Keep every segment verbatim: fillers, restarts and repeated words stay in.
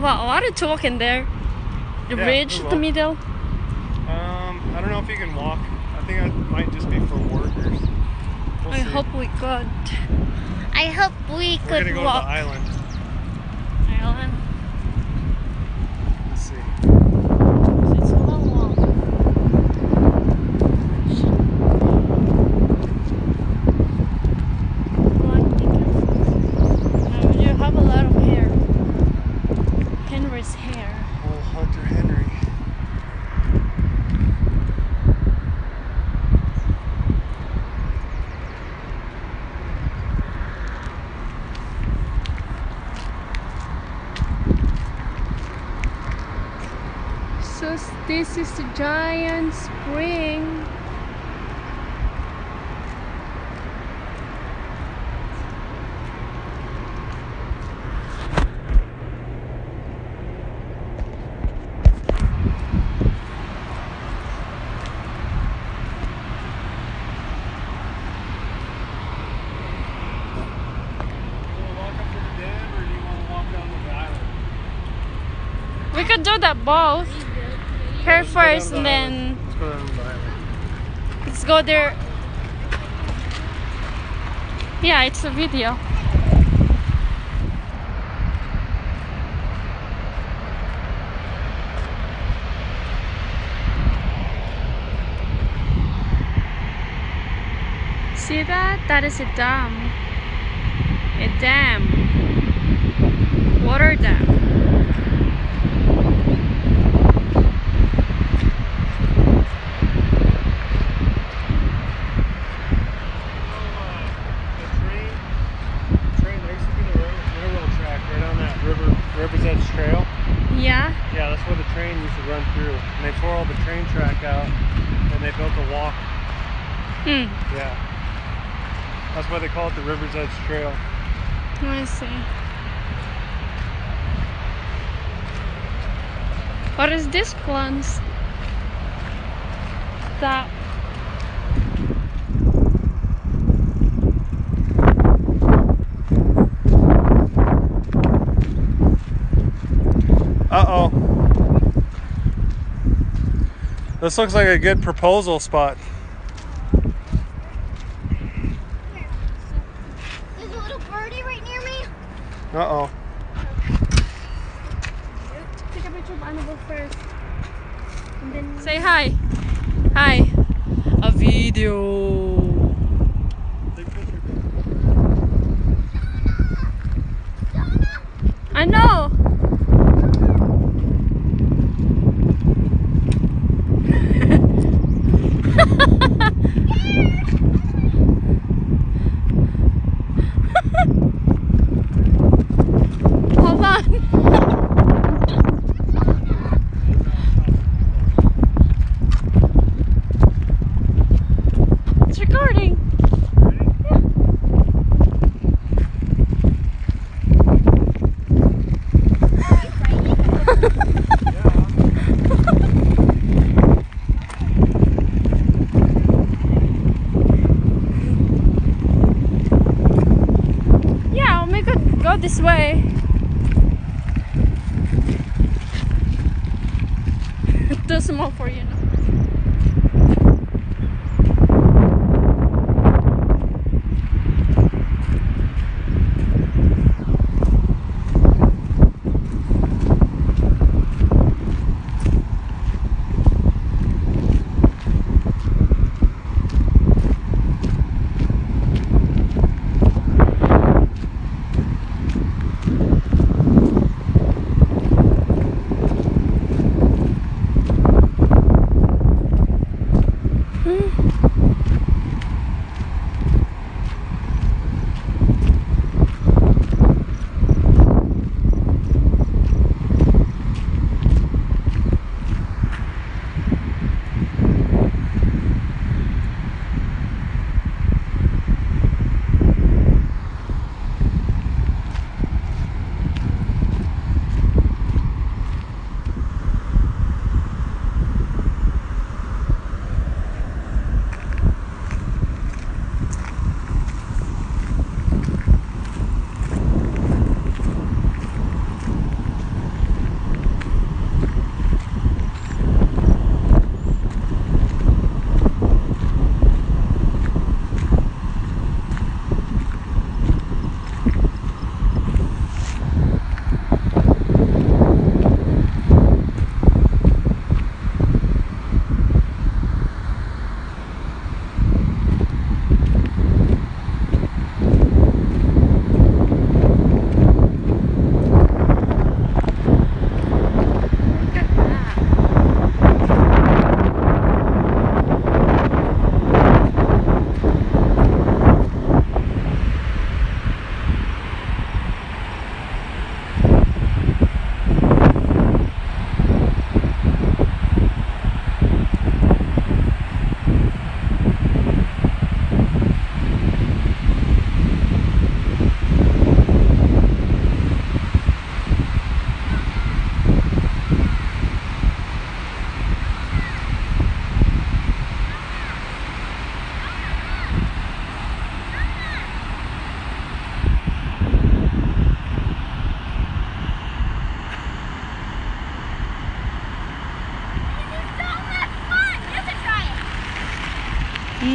Wow, a lot of talking there. The yeah, ridge at the middle. Um, I don't know if you can walk. I think it might just be for workers. We'll I see. hope we could. I hope we We're could go walk. To the island. Island. Let's see. It's a long walk. Now we do have a lot of hair. Henry's hair. Old Hunter Henry. So this is the Giant Spring. We could do that both. Here first and then let's go there. Yeah, it's a video. See that? That is a dam. A dam. Water dam. River's Edge Trail? Yeah. Yeah, that's where the train used to run through. And they tore all the train track out and they built a walk. Hmm. Yeah. That's why they call it the River's Edge Trail. I see. What is this plants? That. Uh-oh. This looks like a good proposal spot. There's a little birdie right near me. Uh-oh. Take a picture of Annabelle first. And then say hi. Hi. A video. Take a picture. Donna! Donna! I know. Go this way. Too small for you now.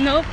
Nope.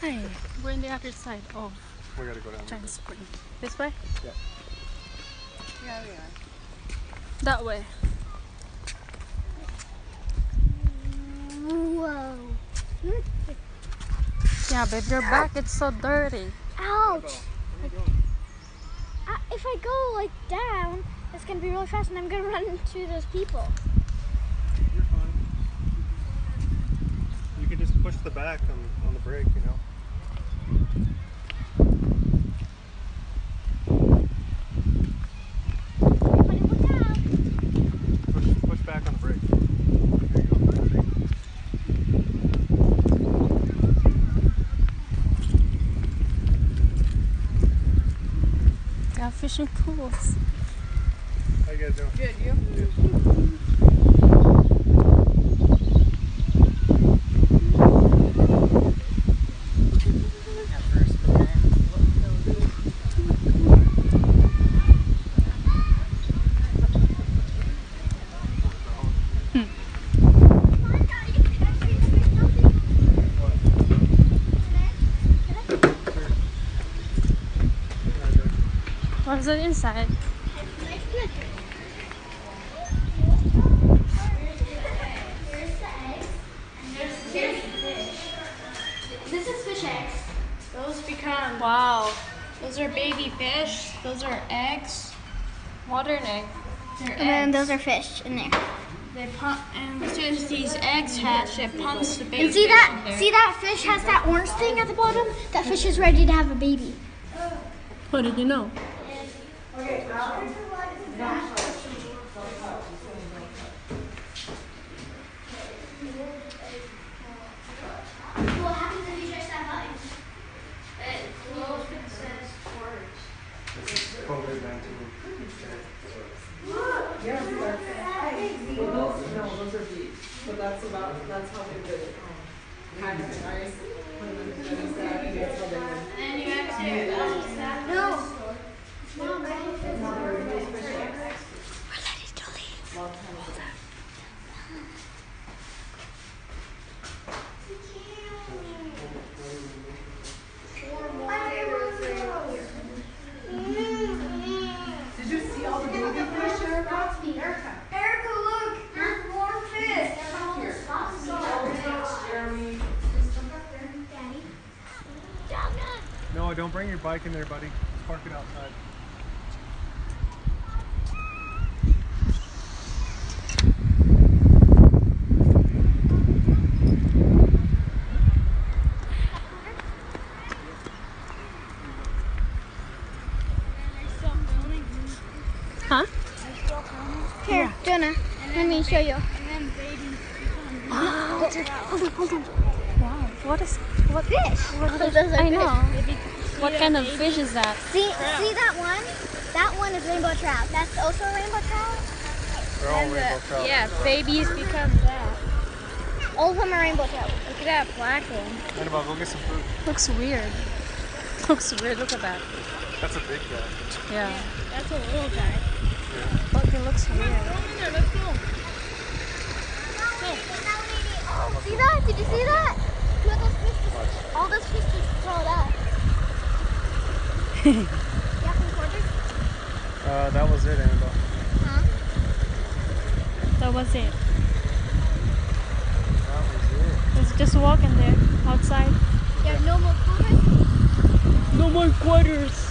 Hey, we're in the other side of we gotta go down Giant Spring. This way? Yeah. Yeah, we are. That way. Whoa. Yeah, babe, your back is so dirty. Ouch! Like, I, if I go like down, it's gonna be really fast, and I'm gonna run into those people. You just push the back on, on the brake, you know. Yeah, fishing pools. How you guys doing? Good, you? Good. What is it inside? Here's the eggs. And there's here's fish. This is fish eggs. Those become wow. Those are baby fish. Those are eggs. Modern egg. They're and eggs. Then those are fish in there. They pump, and as soon as these eggs hatch, it pumps the baby. And see fish that? In there. See that fish has that orange thing at the bottom? That fish is ready to have a baby. What did you know? Okay, now what happens if you just have lights? It glows and says words. COVID nineteen. Yeah, well, those, no, those are beads. But that's about, that's how they did it. Kind of nice. And then you have to no, don't bring your bike in there, buddy. Just park it outside. Huh? Here, yeah. Jonah, let me show you. And then babies. Wow. Hold on, hold on. Wow. What is what fish? What is, oh, I know. Fish. What kind of fish is that? See, trout. See that one? That one is rainbow trout. That's also a rainbow trout. They're all and rainbow the, trout. Yeah, babies become that. All of them are rainbow trout. Look at that black one. What about go get some food? Looks weird. Looks weird. Look at that. That's a big guy. Yeah. Yeah, that's a little guy. Yeah. But it looks weird. Let's go. Go. See that? Did you see that? Look, those fish just, all those fish just crawled up. You have some quarters? Uh, that was it, Annabelle. Huh? That was it. That was it. Let's just walk in there, outside. Yeah, no more quarters? No more quarters.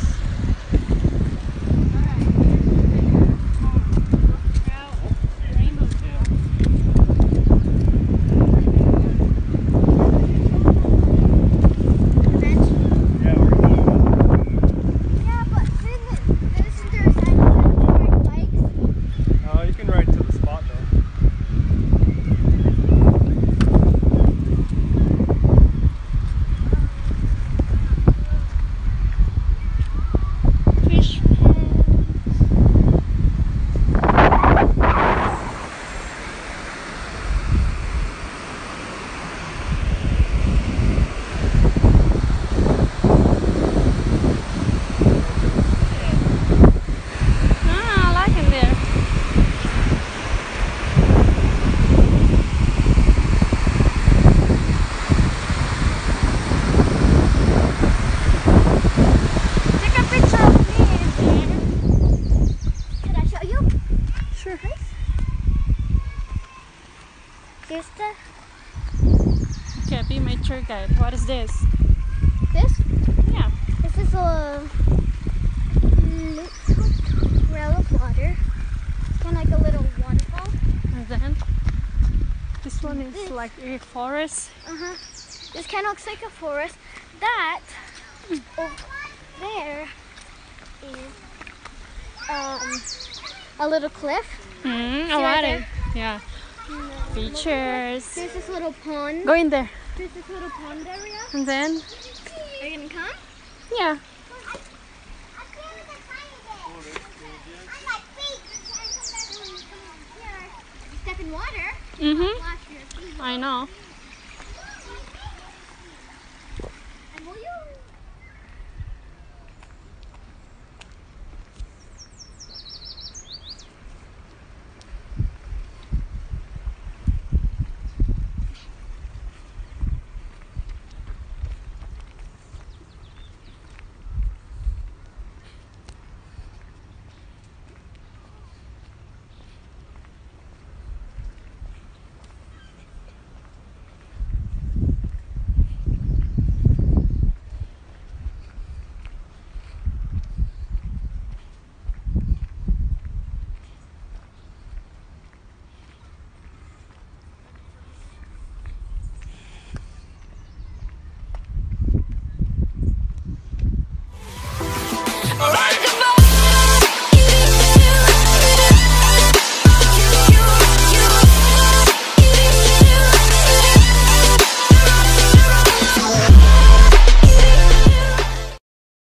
Okay, be my tour guide. What is this? This? Yeah. This is a little trail of water. It's kind of like a little waterfall. And then, this one is this. Like a forest. Uh-huh. This kind of looks like a forest. That, over there, is um, a little cliff. Mm, I like it. Yeah. Features. There's this little pond. Go in there. There's this little pond area. And then? Are you gonna come? Yeah. Step in water. Mm-hmm. I know.